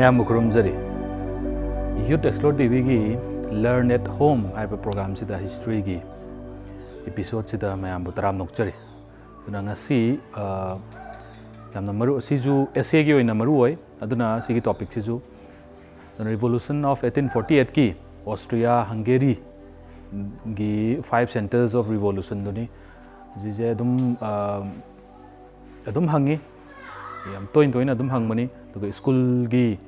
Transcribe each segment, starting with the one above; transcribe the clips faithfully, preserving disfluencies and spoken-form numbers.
I Youth Xplore T V Learn at Home I program sida history gi episode sida I am butaram nokchari. Dunanga si yamna maru si ju essay gi oina maru oi aduna si gi topic si ju the Revolution of eighteen forty-eight ki Austria-Hungary gi five centers of revolution duni jije dum adum hangi yam toin toin adum hangmani to school gi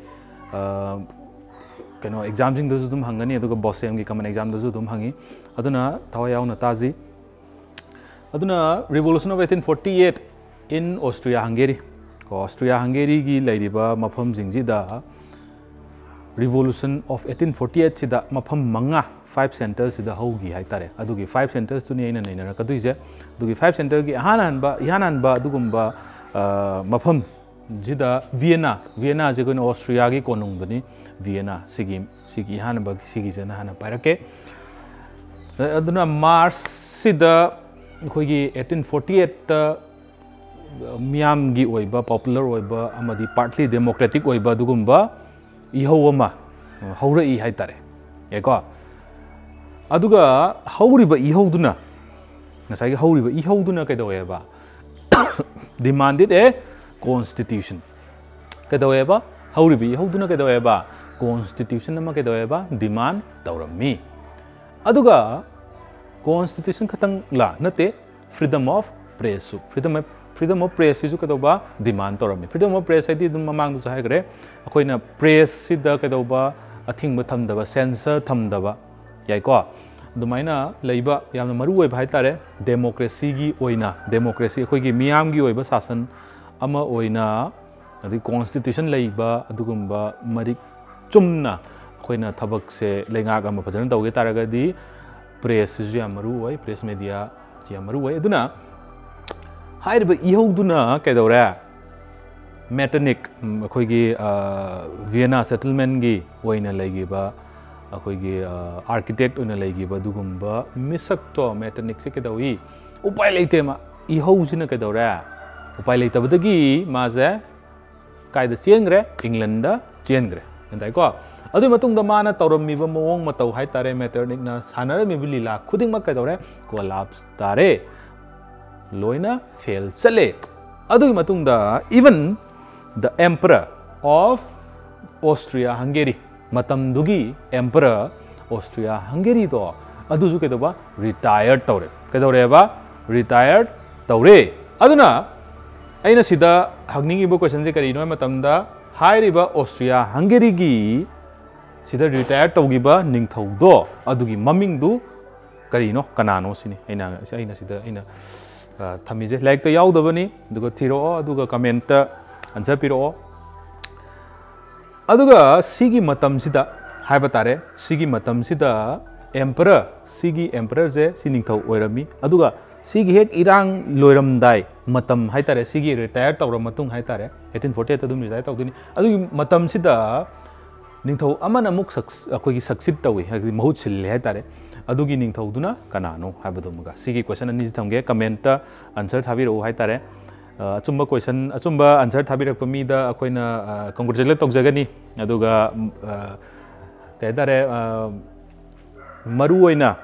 kano exam jing dozu dum hangani to boss em gi common exam dozu dum hangi aduna thawayau na taji aduna revolution of eighteen forty-eight in Austria Hungary Austria Hungary gi lairiba mafam jing ji da revolution of eighteen forty-eight si da mafam manga five centers si da hogi haitare adugi five centers tu ni aina nei na kadu je adugi five center gi hanan ba hanan ba dugumba mafam Jida Vienna, Vienna is going to Austria, Vienna, Sigi, Sigi Hanaba, Sigis and Hana Parake. Aduna Mars Sida Hugi eighteen forty-eight Miam Gi Oiba, popular Oiba, Amadi, partly democratic Oiba Dugumba, Ihoma, Hora I Haitare. Ega Aduga, Horiba Ihoduna. Nasai Horiba Ihoduna Kedoeva demanded a Constitution. Kedoeba, how do we how do Kedoeba? Constitution nama Kedoeba demand Taurami. Aduga Constitution Katang La Nate freedom of press. Freedom of freedom of press is Kadoba demand Taurami. Freedom of press I did Mamang Zagre, a coin a press Sida Kadoba, a thing with Tamdava, censor Tamdava. Yaikoa. Domaina Laiba Yamamaru Haitare, democracy gi oina, democracy, Hogi Miam gi oiba sasan. Ama oina the constitution laiba adugumba marik chumna koina thabak se lenga gama phajan tawge taragadi press ju amaru oi press media ji amaru oi aduna hairba ihoduna kedora metanic khoi gi Vienna settlement gi oina laigiba khoi gi architect oina laigiba adugumba misakto metanic se kedawi upai leitema ihousina kedora उपाय लेता बदगी माजे कायदा चेंगरे England दा चेंगरे इंदाई को अधूरी मतुंग the माना तारमी व मोंग मताउ high तारे मेटरनिक ना सानरे में बिली लाख खुदिंग मत कहता है कोलाप्स तारे लोइना फेल चले अधूरी मतुंग दा even the emperor of Austria Hungary मतम दुगी एम्परर ऑस्ट्रिया हंगेरी तो अधूरी के दबा रिटायर्ड तारे कहता है बा रिटायर्ड तारे अधूना Aina sida hagningi bo question se karino matamda hairiba Austria Hungary gi sida retire taugiba ningthaudo adugi maming du karino kanano sini aina aina sida aina thamije like ta yaudabani duga thiro aduga comment answer piro aduga sigi matam sida haiba tare sigi matam sida emperor sigi emperor je siningthau oirami aduga Sigi hek irang loiram dai matam haitare sigi retired taura matung haitare eighteen forty-eight adum retired taudini adu matam sida ningthau amana muk akoi gi succeed tawi hagi mahut sille haitare adu gi ningthau duna kanano haibadu muga sigi question ani thamge comment ta answer thabiro haitare achumba question achumba answer thabirakpa mi da akoina congratulate tokjagani aduga kaitare maru oina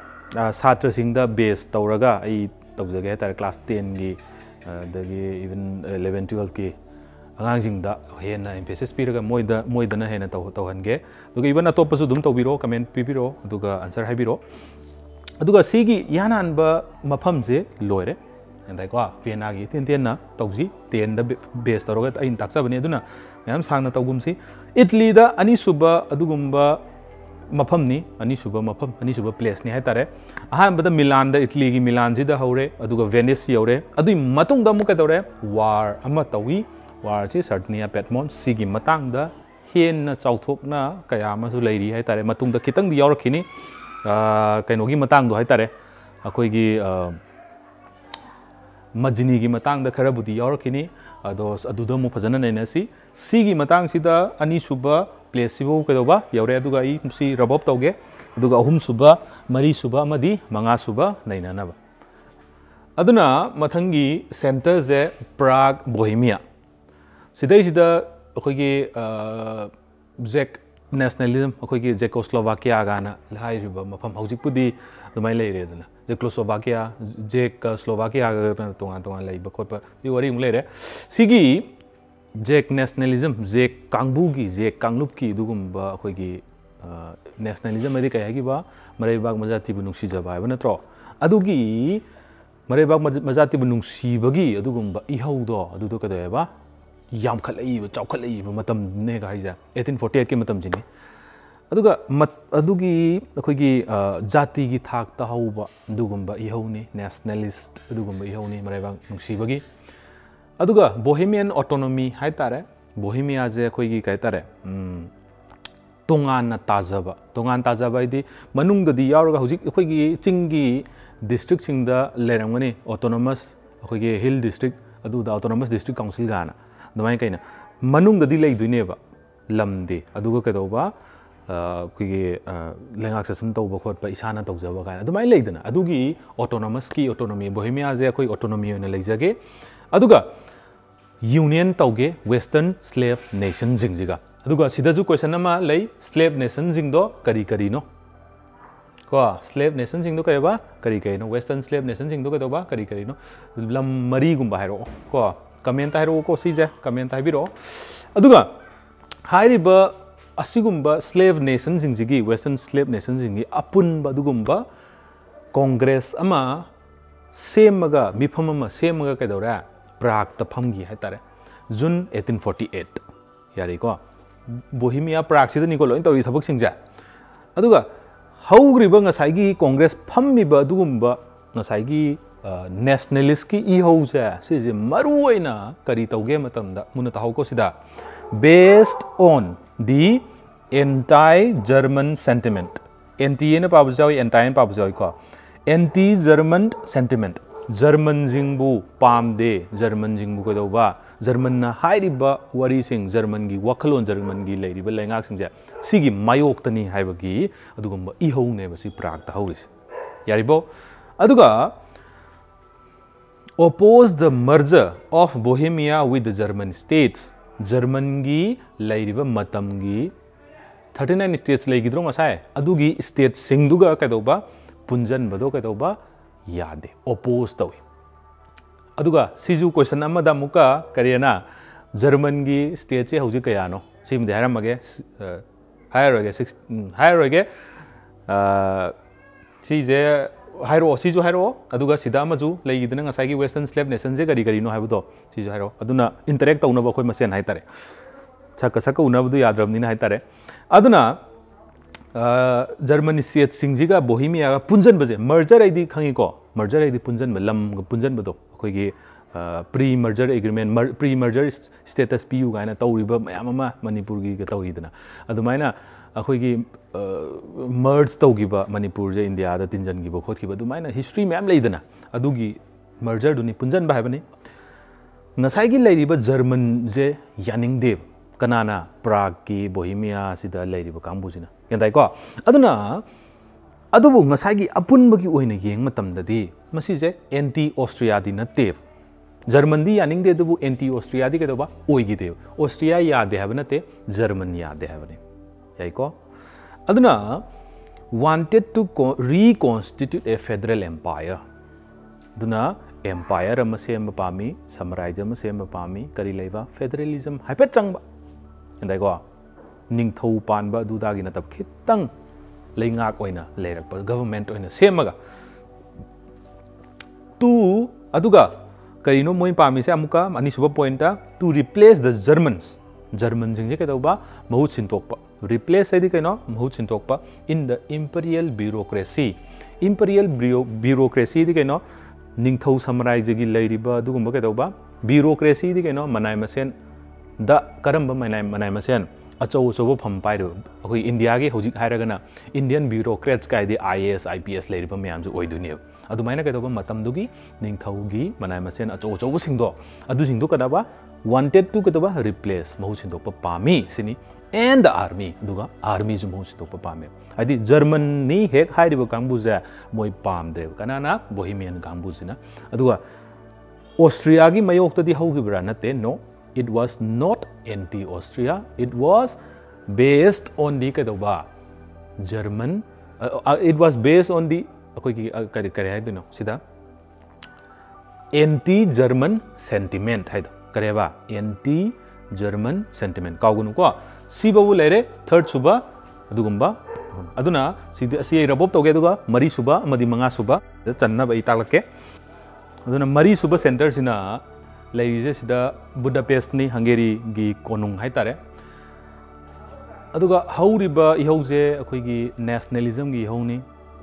satra sing da base tauraga ai तबजगे तार class ten की दगी even eleven twelve की अगांग जिंग दा है ना इंपेसेस पीर का मोई दा मोई दना है ना तो तो हंगे तो कि इवन तो पसु दुम तो बीरो कमेंट पी बीरो तो का आंसर है बीरो तो का सी की यहाँ ना अनबा मफम से लोएरे ऐंदा को आप ये ना की तीन तीन ना तबजी तीन दा बेस तरोगे इन तक्सा बने दुना मैं हम सांग ना तो गुम सी इटली दा अनि सुबह अदुगुम्बा मफम नहीं अनिशुभा मफम अनिशुभा प्लेस नहीं है तारे हाँ बता मिलान दा इटली की मिलान जी दा होरे अधुगा वेनिस या होरे अधु मतुंग दा मुके तोरे वार अमत तवी वार ची सर्टनिया पेटमोन सी की मतांग दा हेन ना चाउथोप ना कयामा सुलाई रही है तारे मतुंग दा कितंग दिया और किनी कहीं मतांग दो है तारे कोई की मजनी की मतांग दा खराब दिया और किनी अधो अधुदा मुफजन नहीं नसी सी की मतांग सी दा अनिशुभा Place ibu ke doba, yaure aduga i si rabab tauge, aduga ahum suba, mari suba, madi, manga suba, naina naba. Aduna mathangi centers ze Prague, Bohemia. Sida sida kogi Czech nationalism, Czechoslovakia gana high river, Mapam Hojipudi, the Malay, Czechoslovakia, Czechoslovakia, Tonga, Labour Copper, you were in later. Sigi Czech nationalism, Czech Kangbugi, Czech Kanglupki, Dugumba, Kogi nationalism, America Yagiba, Marebag Mazati Bunusizaba, Venatro. Adugi Marebag Mazati Bunusi Bagi, Dugumba, Ihodo, Dudukadeva. Yam Kalai, Chocolate, Matam Negaja, eighteen forty eight Kimatam Jini. Aduga Adugi, Kogi, Jati Gitak, Tahoba, Dugumba, Ihoni, Nationalist, Dugumba, Ihoni, Marevang, Nuksibagi. Aduga, Bohemian autonomy, Haitare, Bohemia ze Kogi Kaitare, Tongan Tazaba, Tongan Tazaba, the Manunga di Yarga Kogi, Chingi districts in the Leramoni, autonomous Kogi Hill district, Adu the autonomous district council Ghana. Dawai kaina manung da dilai duineba lamde aduga kadoba kuige lengak session tawba khotpa isana tawjaba kaina dumai leidana adugi autonomous ki autonomy Bohemia je koi autonomy ona leijage aduga union tawge western slave nation jingjiga aduga sidaju question ama lei slave nation jingdo kari kari no ko slave nation jingdo kaiba kari kari no western slave nation jingdo kadoba kari kari no lam mari gumba hairo ko comment hairo ko sija comment habiro aduga hairiba asigumba slave nation jingi western slave nation jingi apunba dugumba congress ama semaga mifam ama semaga kaidora Prague ta phamgi haitare June eighteen forty-eight yari ko Bohemia Prague sida ni ko loin tori thabak singja aduga haugriba ngasai gi congress phammiba dugumba ngasai gi nationalist ki e house se je maruina kari tauge matamda munata hauko sida based on the anti german sentiment anti na pabjoi anti na pabjoi ko anti german sentiment german jingbu pamde german jingbu ko doba german na hairiba wari sing german gi wakhalon german gi leiriba lengak sing ja sigi mayok tani haibagi adugumba e hou ne basi Prague ta hauris yaribo aduga opposed the merger of Bohemia with the German states. German gi lairiba matam gi thirty-nine states laigidro masai. Adu gi state singduga kadoba punjan bado kadoba yade opposed tawi. Aduga siju question amada muka karena German gi state se hauji kayano. Sim dehara mage higher age six higher age si je Hiro, Sijo Hiro, Aduga Sidamazu, Laidin Asagi, Western Slave Nation, Zegari, no Havodo, Sijo Hiro, Aduna, Interacta Unova Masan Haitare, Sakasaka Unabu Yadram in Haitare, Aduna, German Siet Singjiga, Bohemia, Punjan Baze, Merger Edi Kangiko, Merger Edi Punjan Malam, Punjan Bado, Kogi, pre merger agreement, pre merger status P U Gana, Tauriba, Mayama, Manipurgi, Tauridana, Adumana. Akhoi merge taugiba Manipur je India ada tinjan giba khot giba dumaina history mem leidana adugi merger duni punjan ba habani nasai gi leiriba German je yaningdev kanana Prague ki Bohemia sida leiriba kambusina kendai ko aduna adubu nasai gi apunba gi oina yeng matamda di masi je anti Austria di natev German di yaningde dubu anti Austria di kedoba oigi dev Austria ya de habanate German ya de habani Yaiko Aduna wanted to reconstitute a federal empire. Aduna empire Ramasem Pami, Samaraja Masem Pami, Karileva, federalism, hyperchangba. And I go Ning Tho Panba, Dudaginatap Kitang, Lingak oina, Lerapa, government oina, Semaga. Two Aduga Karino Moin Pami Samuka, Manisuba Pointa, to replace the Germans. Germans in Jekataba, Mahut Sintokpa. Replace Edikano, Mahut Sintokpa in the imperial bureaucracy. Imperial bureaucracy, the Kano, Ningtho Samurai Jigi Ladiba, Dugumbakatoba, bureaucracy, the Kano, Manaimasen, the Karamba Manaimasen, Acho Sobo Pampiro, Indiagi, Hojik Haragana, Indian bureaucrats, Kai, the I A S, I P S, Ladiba Miamzu Oidunio. Adumana Katova Matamdugi, Ningthogi, Manaimasen, Acho Sobo Sindo, Aduzindo Kadaba. Wanted to katoba replace Mahusindopa Pami, Sini, and the army, Duga, army is Mahusindopa Pami. I did German knee, heck, high river Gambuza, Moy Palm, Dev, Canana, Bohemian Gambuzina, Adua Austriagi, Mayokta, the Hogibranate, no, it was not anti Austria, it was based on the German, uh, it was based on the anti-German sentiment. Anti-German sentiment. third suba adugumba aduna si rabop toge aduga mari suba amadi manga suba channa bai talakke aduna mari suba center sina laije sida Budapest ni Hungary gi konung haitare aduga hauriba ihoje akoi gi nationalism gi ihoni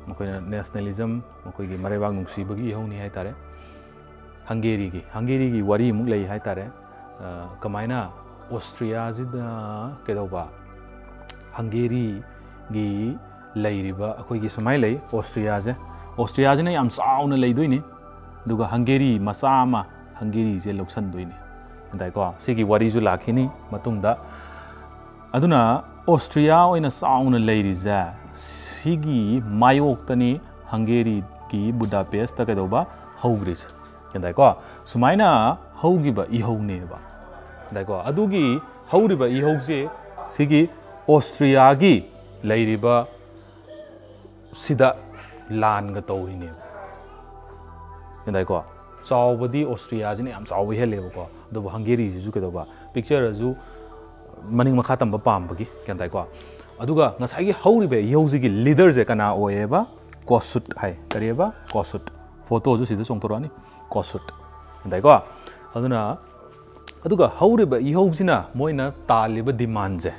makoina nationalism makoi gi marewang nungsi bagi ihoni haitare Hungary gi Hungary gi wari mung lai haitare kamaina Austria jida kedoba Hungary gi lairiba akoi gi sumai lai Austria je Austria je na yam sauna lai doini duga Hungary masa ma Hungary je loksan doini dai ko sigi wari ju lakhini matumda aduna Austria oina sauna lairi ja sigi mayok tani Hungary gi Budapest ta kedoba haugris dai ko sumai na haugiba ihaune ba dai ko adugi hauriba ihauje sigi Austria gi lairiba sida lan ga tawine endai ko chawbadi Austria jine am chawi helebo ko dubu Hungary ji ju kedoba picture ju maning makha tamba pambagi kendai ko aduga ngasai gi hauribe yauji gi leader je kana oeba Kossuth hai kareba Kossuth photo ju sida songtorani Kossuth endai ko aduna aduga hauribe yaujina moina taliba demand je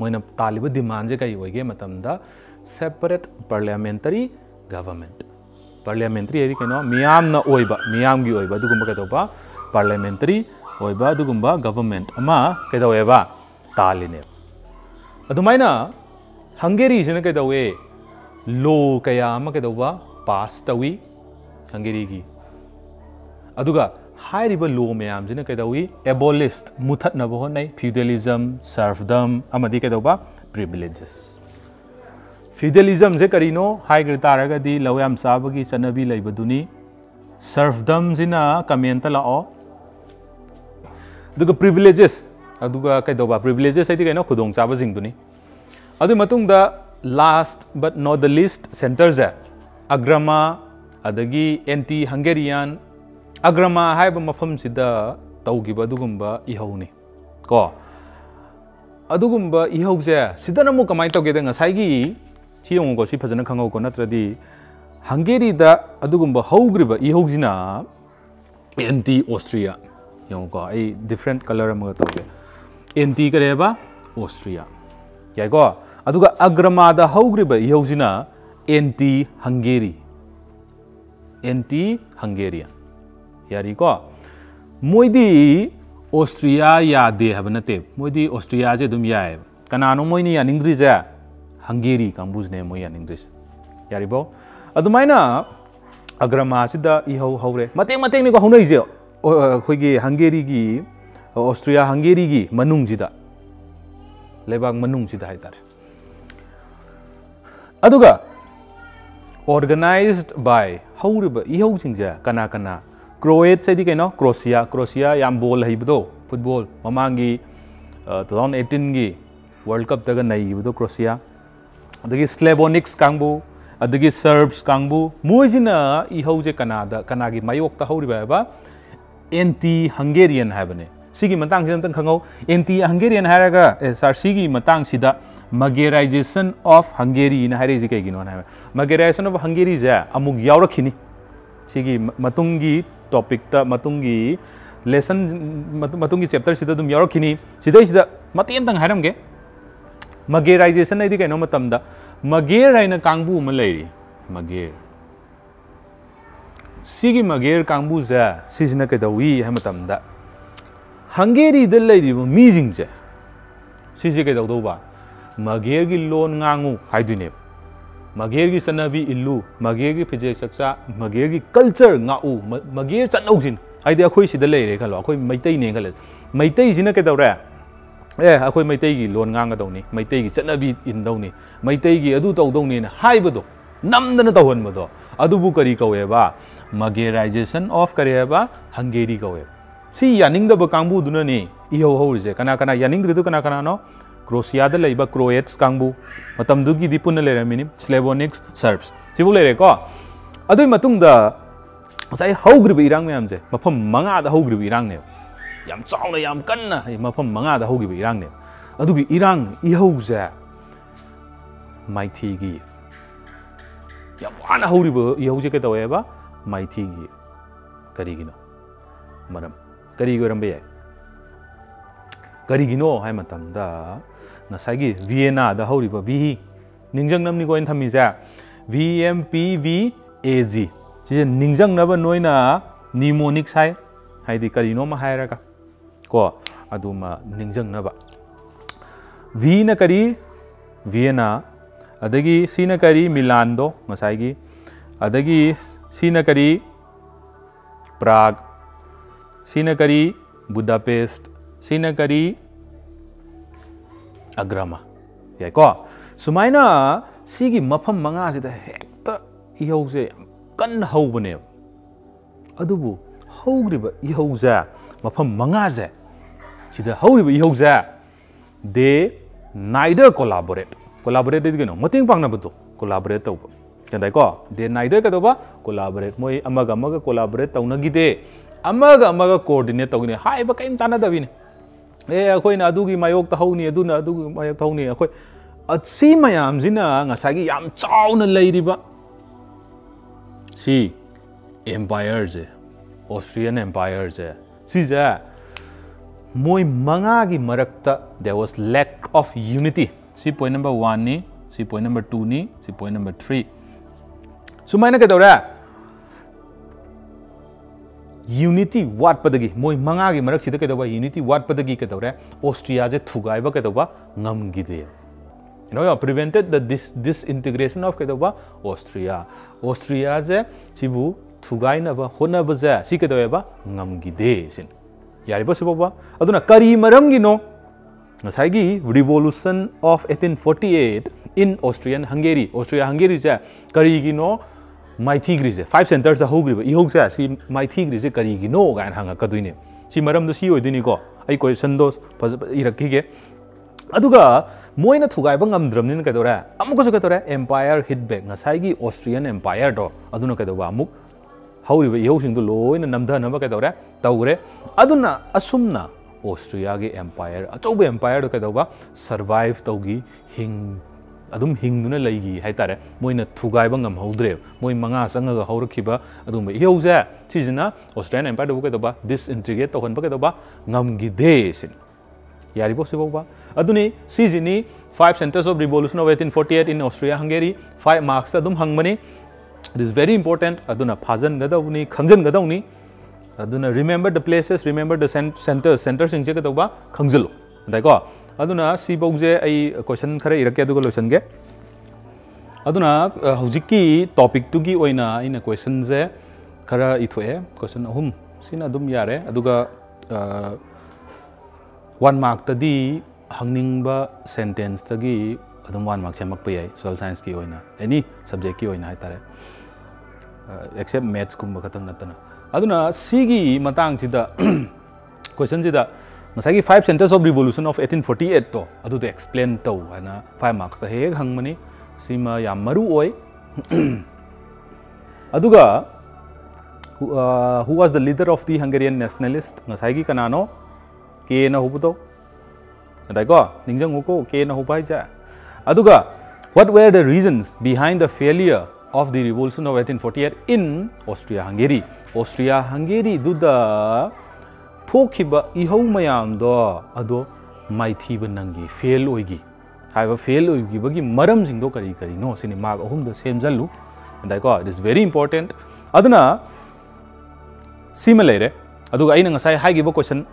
moina taliba demand je kai oige matamda separate parliamentary government parliamentary edi keno miyam na oiba miyam gi oiba dugumba kedoba parliamentary oiba dugumba government ama kedoeba taline adumaina Hungary jena kedowe law kaya ama kedoba pass tawi Hungary gi aduga high river law miyam jena kedowi abolished muthat na bo nai feudalism serfdom amadi kedoba privileges feudalism je karino high gritaraga di lawam sabagi chanabi laibaduni serfdom jina comment la o duga privileges aduga kedoba privileges aiti kaino khudong chaba jing duni adu matung da last but not the least centers a agrama adagi anti Hungarian agrama haiba mafam sida taugiba dugumba ihauni ko adugumba ihauje sidana mo kamai tauge da ngasai gi Hiyong ko si phajana khangau ko natradi Hungary da adugumba haugriba ihaujina anti Austria hiyong ko ai different color am ga tawge anti kareba Austria yai ko aduga agrama da haugriba ihaujina anti Hungary anti Hungarian yari ko moidi Austria ya de habna te moidi Austria je dum yae kanano moini ya ningri ja Hungary kambuz ne moyan English yaribo adumaina agrama sida ihau haure mateng mateng ni ko hunai je khoigi Hungary gi Austria Hungary gi manung jida lebang manung jida haitare aduga organized by hauriba ihau singja kana kana Croats sedi kaino Croatia Croatia yam ball haibdo football mamangi twenty eighteen gi World Cup daga nai ibdo Croatia adagi Slavonics kangbu adagi Serbs kangbu moijina ihauje kanada kanagi mayok ta hauriba ba anti Hungarian habane sigi matang sida tan khangau anti Hungarian haraga sarsi gi matang sida Magyarization of Hungary na hari ji kai ginon ha Magyarization of Hungary ja amuk yaurakhini sigi matungi topic ta matungi lesson matungi chapter sida dum yaurakhini sida sida maten tang haramge Magyarization ai di kaino matamda Magyar haina kangbu ma lairi Magyar sigi Magyar kangbu ja sisina kedawi ha matamda Hungary da lairi bo mijing ja sisi kedaw do ba Magyar gi lon ngangu haidine Magyar gi sanabi illu Magyar gi phije saksa Magyar gi culture ngau Magyar chanaujin haide akhoi sida laire khalo akhoi maitai ne khalo maitai sina kedawra ए अखोई मैतै गी loan गांगदौनी Meitei गी चनबी इनदौनी मैतै गी अदु तौदौनी ने हाइबदो नमदन तौहनबदो अदुबु करी कवेबा Magyarization of करेबा Hungary कवे सी यानिंगदब कांबु दुनने इहो होउजे कना कना यानिंगदु कना कना नो Croatia the Croats Kangbu, Matamdugi Dipuna Leraminim, Slavonics, Serbs. Sibuleko Adu Matunda Sai Hogribi Rangamze, Mapam Manga the Hogribi Rangnev. Yam Song Yam Kana, Mapam Manga the Hogribi Rangnev. Adugi Irang, Ihoza Mighty Gi Yamana Horibu, Yahuzekaweva, Mighty Gi Karigino, Madam Kariguram Bay. Karigino, Hamatam, da Nasagi, Vienna, the Horiba, V. Ninjangnam Nigo and Tamiza, V M P V A G. She is Ninjang Naba Noina, Mnemonics High, Heidi Karinoma Hiraka. Ko Aduma Ninjang Naba. Vienna Kari, Vienna, Adagi, Sinakari, Milando, Nasagi, Adagi, Sinakari, Prague, Sinakari, Budapest. Sinakari agrama. Yako Sumaina Sigi Mapam Manga is the hector Yose Gun Hobane Adubu Hogriba Yoza Mapam Mangaze. See the Hogriba Yoza. They neither collaborate. Collaborated again. Moting Pangabatu. Collaborate over. Can I go? They neither Katova collaborate. Moy Amagamaga collaborate. Taunagide Amaga Amaga coordinate. Hi, but came Tanadavin. Eh, I coin Adugi, my oak, the honey, Aduna, Adugi, my honey, I coin. At sea, my am Zina, Nasagi, I'm town a lady. But see, empires, Austrian empires, Caesar, Moy Mangagi Marakta, there was lack of unity. See point number one, ni, see point number two, ni, see point number three. Sumaina Katora. Unity what padagi moi mangagi marak sida kedoba unity what padagi kedore Austria je thugaiba kedoba ngamgide you know prevented the this disintegration of kedoba Austria Austria je sibu thugaina ba honaba ja si kedoba ngamgide sin yariba siboba aduna kari maram gi no nasai gi revolution of eighteen forty-eight in Austrian Hungary Austria Hungary je kari gi no my tigris five centers the whole group ihogsa si my tigris kari gi no gan hanga kaduine si maram do si oidini ko ai question dos irakhige aduga moina thugai ba ngamdramnin kadora amuko su kadora empire hit back ngasai gi Austrian empire do aduna kadoba amuk hauri ba ihosing do loina namdha namba kadora tawre aduna asumna Austria gi empire atobe empire do kadoba survive tawgi hing adum hingduna laigi haitare moina thugai bangam haudre moi manga sangaga haurakiba adum ihouza sijina Austrian empire dobuka doba disintegrate tohonba ka doba ngamgide sin yaribo siboba aduni sijini five centers of revolution of eighteen forty-eight in Austria Hungary five marks adum hangmani it is very important aduna phajan gadawni khangjan gadawni aduna remember the places remember the centers centers singje ka doba khangjalo daiko Aduna Sibogze a question Kara Irakadugolosange Aduna Hujiki topic to give oina in a question there Kara Itwe, question whom Sina Dum Yare, Aduga one mark the D Hangingba sentence the Gi Adum one mark Samakpay, Sol Science Kioina, any subject Kioina Hitare except Mets Kumbakatanatana Aduna Sigi Matang Sida question Sida. Masagi five centers of revolution of eighteen forty-eight to adu to explain to ana five marks the heg hangmani sima yam maru oi aduga who was the leader of the Hungarian nationalist masagi kanano ke na hubuto daiko ningjang ko ke na hubai ja aduga what were the reasons behind the failure of the revolution of eighteen forty-eight in Austria Hungary Austria Hungary do the Thokiba Ihomayam do Ado Mighty Banangi, fail oigi. I have a fail oigi buggy, Marams in Dokari Karino, Cinema, whom the same Zalu, and I got it is very important. Adana Similare Ado Ainangasai Hagibo question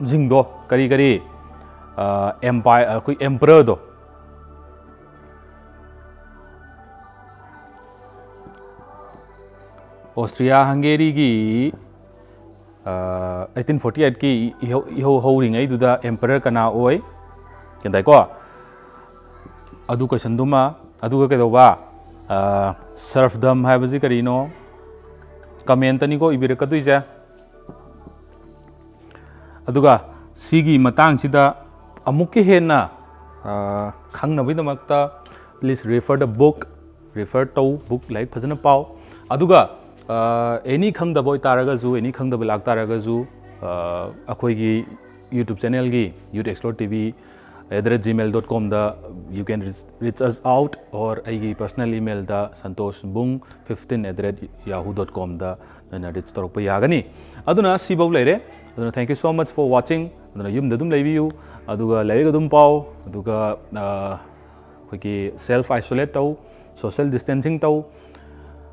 Zindo Karikari Empire Emperor do Austria Hungary gi. Uh, eighteen forty-eight ki iho holding ai duda emperor kana oi kendai ko adu question duma adu ka doba uh, serfdom habaji karino comment ani ko ibiraka duija aduga sigi matang sida amukke hena uh, please refer the book, refer to book like Phazana Pau. Aduga uh, any khang da boy taragazu, any khang da bilak taragazu, uh, Akhoigi YouTube channel gi, Youth Xplore T V, at gmail dot com da you can reach, reach us out, or aigi personal email da santoshbung fifteen at yahoo dot com da na reach tarokpa yagani. Aduna sibau lere. Aduna thank you so much for watching. Aduna yum dadum leviu. Aduga lere gadum pau. Aduga uh, Because self isolate tau, social distancing tau,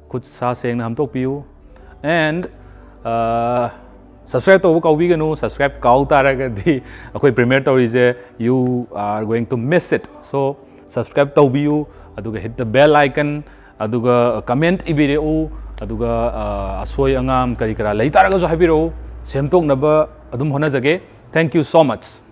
kuch sa seng na ham tok piu, and uh, subscribe tau kau bi ganu subscribe kau tara gadi. Akoi premier tau is a you are going to miss it. So subscribe tau biu, aduga hit the bell icon, aduga comment ibireu, aduga asoi angam kari kara lai tara gazo happy ro. Sem tok naba adum hona jage. Thank you so much.